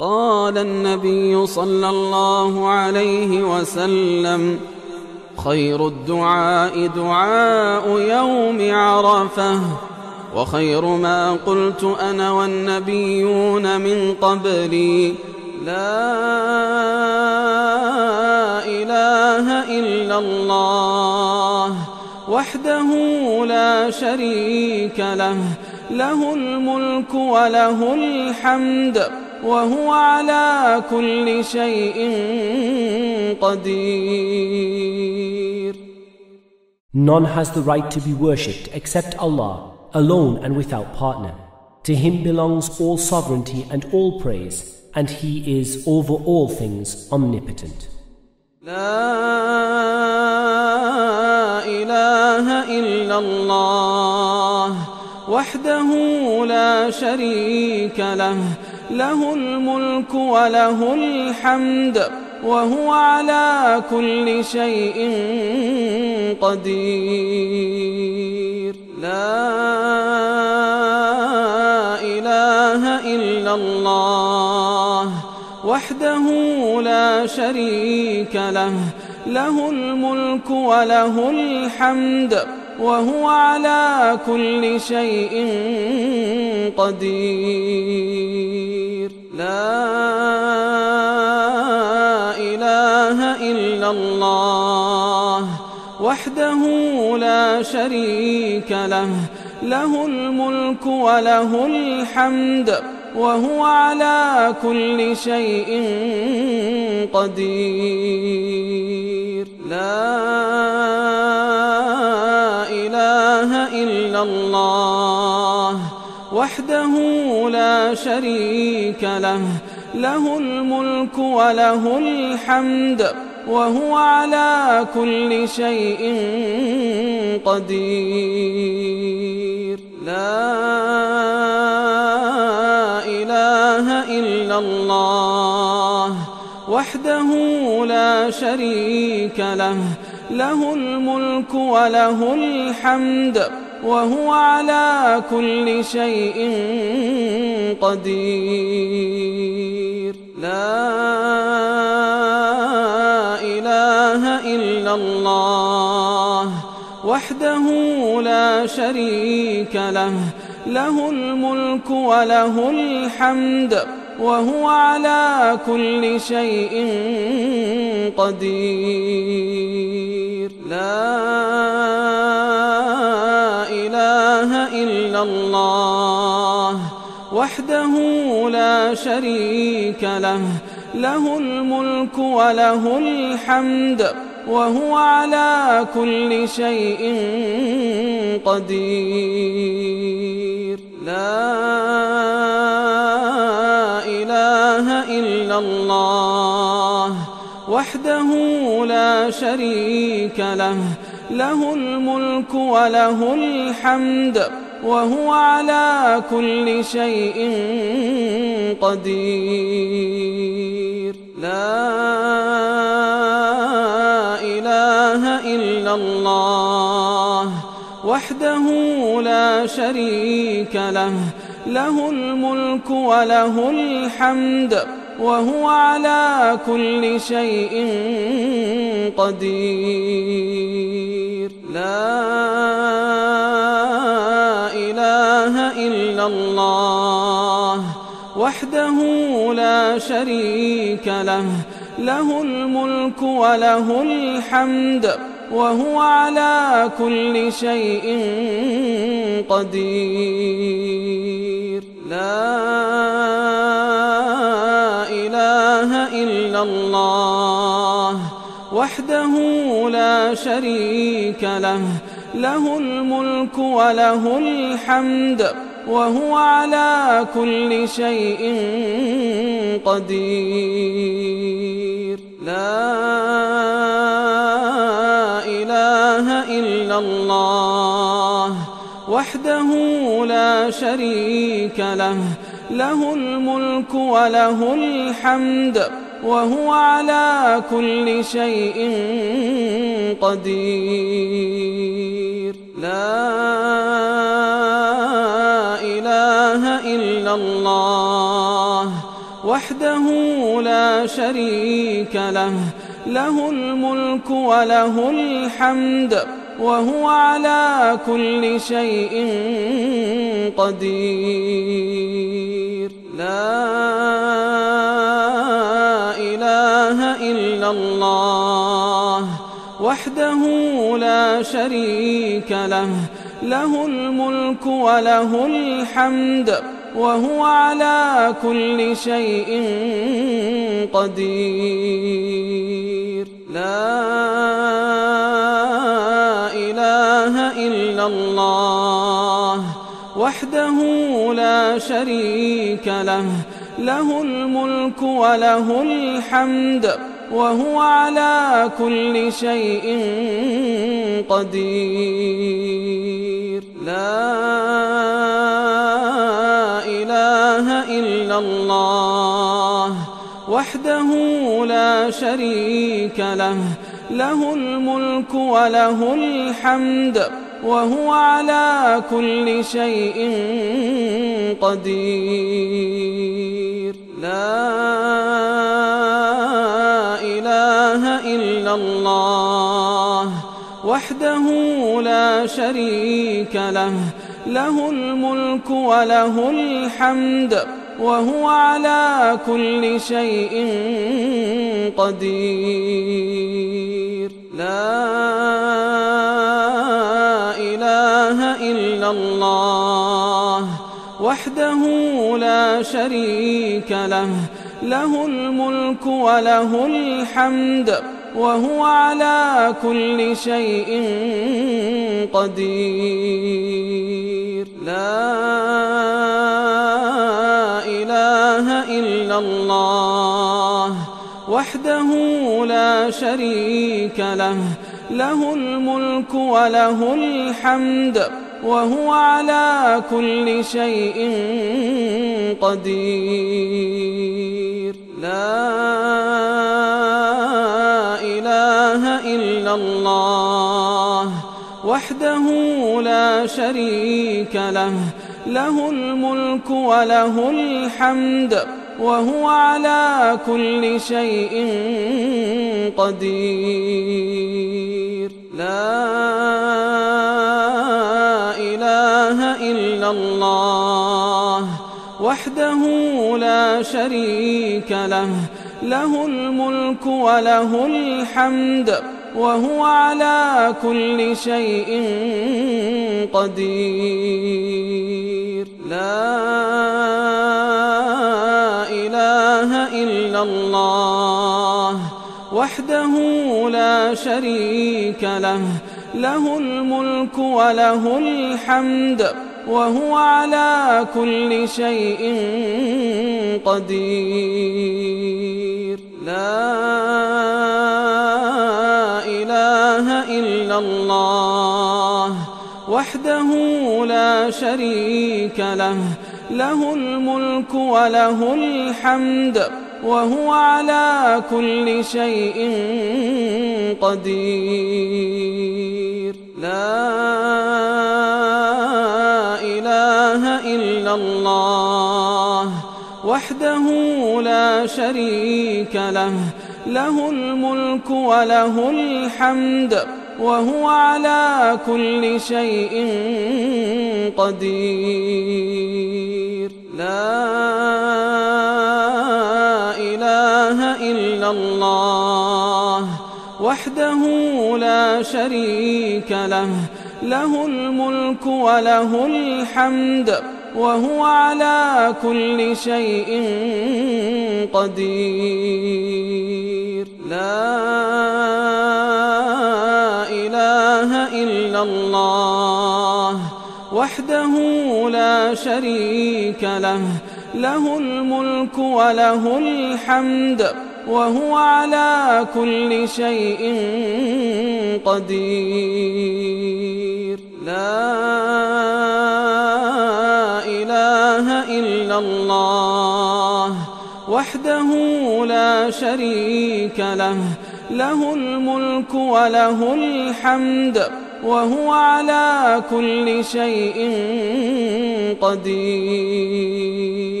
قال النبي صلى الله عليه وسلم: خير الدعاء دعاء يوم عرفة، وخير ما قلت أنا والنبيون من قبلي، لا إله إلا الله وحده لا شريك له، له الملك وله الحمد وهو على كل شيء قدير. None has the right to be worshipped except Allah, alone and without partner. To Him belongs all sovereignty and all praise, and He is over all things omnipotent. لا إله إلا الله وحده لا شريك له، له الملك وله الحمد وهو على كل شيء قدير. لا إله إلا الله وحده لا شريك له، له الملك وله الحمد وهو على كل شيء قدير. لا إله إلا الله وحده لا شريك له، له الملك وله الحمد وهو على كل شيء قدير. لا إله إلا الله وحده لا شريك له، له الملك وله الحمد وهو على كل شيء قدير. لا إله إلا الله وحده لا شريك له، له الملك وله الحمد وهو على كل شيء قدير. لا إله إلا الله وحده لا شريك له، له الملك وله الحمد وهو على كل شيء قدير. لا إله إلا الله وحده لا شريك له، له الملك وله الحمد وهو على كل شيء قدير. لا إله إلا الله وحده لا شريك له، له الملك وله الحمد وهو على كل شيء قدير. لا إله إلا الله وحده لا شريك له، له الملك وله الحمد وهو على كل شيء قدير. لا إله إلا الله وحده لا شريك له، له الملك وله الحمد وهو على كل شيء قدير. لا إله إلا الله وحده لا شريك له، له الملك وله الحمد وهو على كل شيء قدير. لا إله إلا الله وحده لا شريك له، له الملك وله الحمد وهو على كل شيء قدير. لا إله إلا الله وحده لا شريك له، له الملك وله الحمد وهو على كل شيء قدير. لا إله إلا الله وحده لا شريك له، له الملك وله الحمد وهو على كل شيء قدير. لا إله إلا الله وحده لا شريك له، له الملك وله الحمد وهو على كل شيء قدير. لا إله إلا الله وحده لا شريك له، له الملك وله الحمد وهو على كل شيء قدير. لا إله إلا الله وحده لا شريك له، له الملك وله الحمد وهو على كل شيء قدير. لا إله إلا الله وحده لا شريك له، له الملك وله الحمد وهو على كل شيء قدير. لا إله إلا الله وحده لا شريك له، له الملك وله الحمد وهو على كل شيء قدير. لا إله إلا الله وحده لا شريك له، له الملك وله الحمد وهو على كل شيء قدير. لا إله إلا الله وحده لا شريك له، له الملك وله الحمد وهو على كل شيء قدير. لا إله إلا الله وحده لا شريك له، له الملك وله الحمد وهو على كل شيء قدير. لا إله إلا الله وحده لا شريك له، له الملك وله الحمد وهو على كل شيء قدير. لا إله إلا الله وحده لا شريك له، له الملك وله الحمد وهو على كل شيء قدير. لا إله إلا الله وحده لا شريك له، له الملك وله الحمد وهو على كل شيء قدير. لا إله إلا الله وحده لا شريك له، له الملك وله الحمد وهو على كل شيء قدير. لا إله إلا الله وحده لا شريك له، له الملك وله الحمد وهو على كل شيء قدير.